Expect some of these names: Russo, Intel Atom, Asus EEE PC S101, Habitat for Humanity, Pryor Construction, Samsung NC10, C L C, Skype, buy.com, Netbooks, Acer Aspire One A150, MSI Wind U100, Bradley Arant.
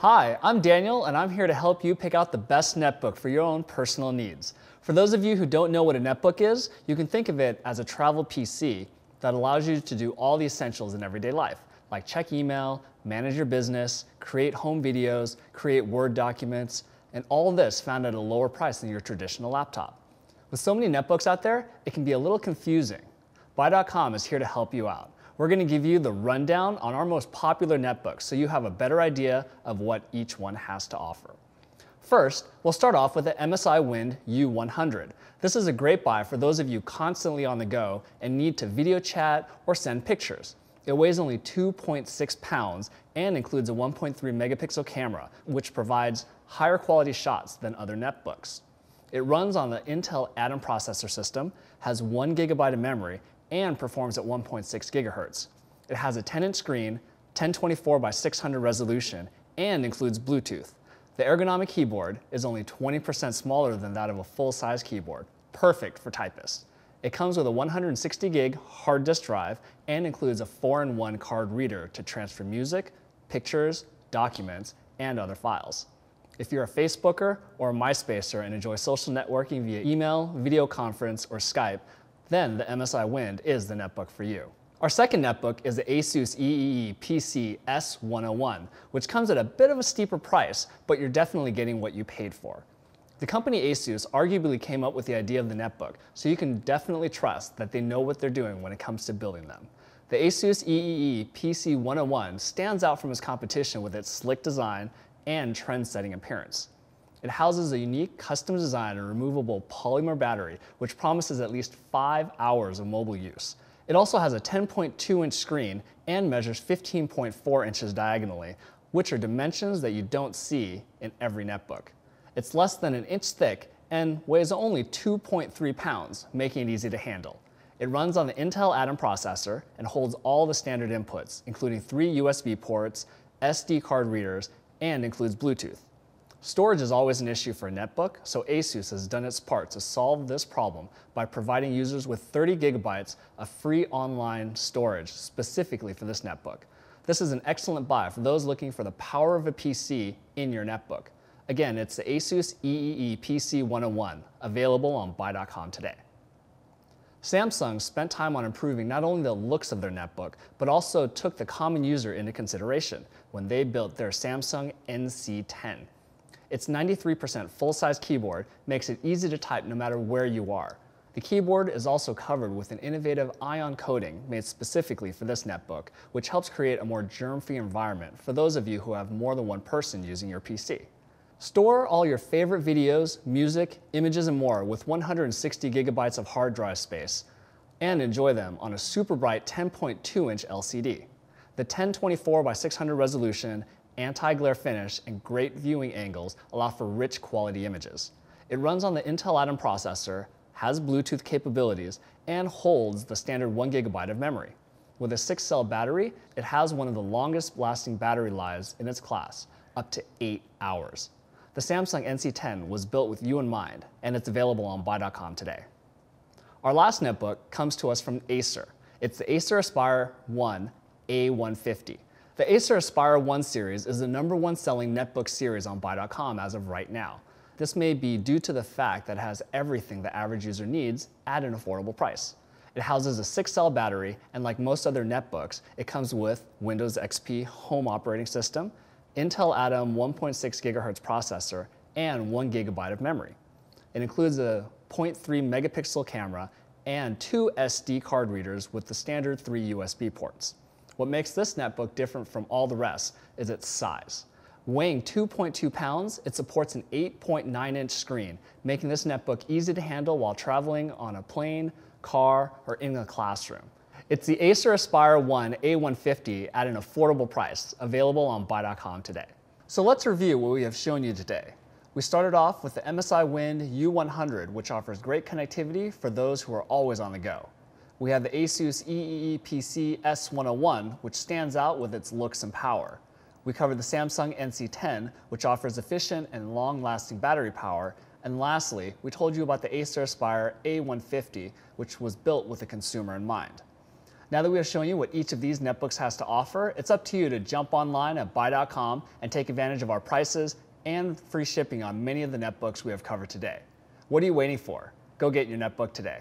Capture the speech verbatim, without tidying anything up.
Hi, I'm Daniel, and I'm here to help you pick out the best netbook for your own personal needs. For those of you who don't know what a netbook is, you can think of it as a travel P C that allows you to do all the essentials in everyday life, like check email, manage your business, create home videos, create Word documents, and all this found at a lower price than your traditional laptop. With so many netbooks out there, it can be a little confusing. buy dot com is here to help you out. We're going to give you the rundown on our most popular netbooks so you have a better idea of what each one has to offer. First, we'll start off with the M S I Wind U one hundred. This is a great buy for those of you constantly on the go and need to video chat or send pictures. It weighs only two point six pounds and includes a one point three megapixel camera, which provides higher quality shots than other netbooks. It runs on the Intel Atom processor system, has one gigabyte of memory, and performs at one point six gigahertz. It has a ten inch screen, ten twenty-four by six hundred resolution, and includes Bluetooth. The ergonomic keyboard is only twenty percent smaller than that of a full-size keyboard, perfect for typists. It comes with a one hundred sixty gig hard disk drive and includes a four in one card reader to transfer music, pictures, documents, and other files. If you're a Facebooker or a MySpacer and enjoy social networking via email, video conference, or Skype, then the M S I Wind is the netbook for you. Our second netbook is the Asus E E E P C S one oh one, which comes at a bit of a steeper price, but you're definitely getting what you paid for. The company Asus arguably came up with the idea of the netbook, so you can definitely trust that they know what they're doing when it comes to building them. The Asus E E E P C one oh one stands out from its competition with its slick design and trend-setting appearance. It houses a unique custom design and removable polymer battery, which promises at least five hours of mobile use. It also has a ten point two inch screen and measures fifteen point four inches diagonally, which are dimensions that you don't see in every netbook. It's less than an inch thick and weighs only two point three pounds, making it easy to handle. It runs on the Intel Atom processor and holds all the standard inputs, including three U S B ports, S D card readers, and includes Bluetooth. Storage is always an issue for a netbook, so Asus has done its part to solve this problem by providing users with thirty gigabytes of free online storage specifically for this netbook. This is an excellent buy for those looking for the power of a P C in your netbook. Again, it's the Asus E E E P C one oh one, available on buy dot com today. Samsung spent time on improving not only the looks of their netbook, but also took the common user into consideration when they built their Samsung N C ten. Its ninety-three percent full-size keyboard makes it easy to type no matter where you are. The keyboard is also covered with an innovative ion coating made specifically for this netbook, which helps create a more germ-free environment for those of you who have more than one person using your P C. Store all your favorite videos, music, images, and more with one hundred sixty gigabytes of hard drive space, and enjoy them on a super bright ten point two inch L C D. The ten twenty-four by six hundred resolution, anti-glare finish, and great viewing angles allow for rich quality images. It runs on the Intel Atom processor, has Bluetooth capabilities, and holds the standard one gigabyte of memory. With a six cell battery, it has one of the longest lasting battery lives in its class, up to eight hours. The Samsung N C ten was built with you in mind, and it's available on buy dot com today. Our last netbook comes to us from Acer. It's the Acer Aspire One A one fifty. The Acer Aspire One series is the number one selling netbook series on buy dot com as of right now. This may be due to the fact that it has everything the average user needs at an affordable price. It houses a six cell battery, and like most other netbooks, it comes with Windows X P home operating system, Intel Atom one point six gigahertz processor, and one gigabyte of memory. It includes a zero point three megapixel camera and two S D card readers with the standard three U S B ports. What makes this netbook different from all the rest is its size. Weighing two point two pounds, it supports an eight point nine inch screen, making this netbook easy to handle while traveling on a plane, car, or in a classroom. It's the Acer Aspire One A one fifty at an affordable price, available on buy dot com today. So let's review what we have shown you today. We started off with the M S I Wind U one hundred, which offers great connectivity for those who are always on the go. We have the Asus E E E P C S one oh one, which stands out with its looks and power. We covered the Samsung N C ten, which offers efficient and long-lasting battery power. And lastly, we told you about the Acer Aspire A one fifty, which was built with the consumer in mind. Now that we have shown you what each of these netbooks has to offer, it's up to you to jump online at buy dot com and take advantage of our prices and free shipping on many of the netbooks we have covered today. What are you waiting for? Go get your netbook today.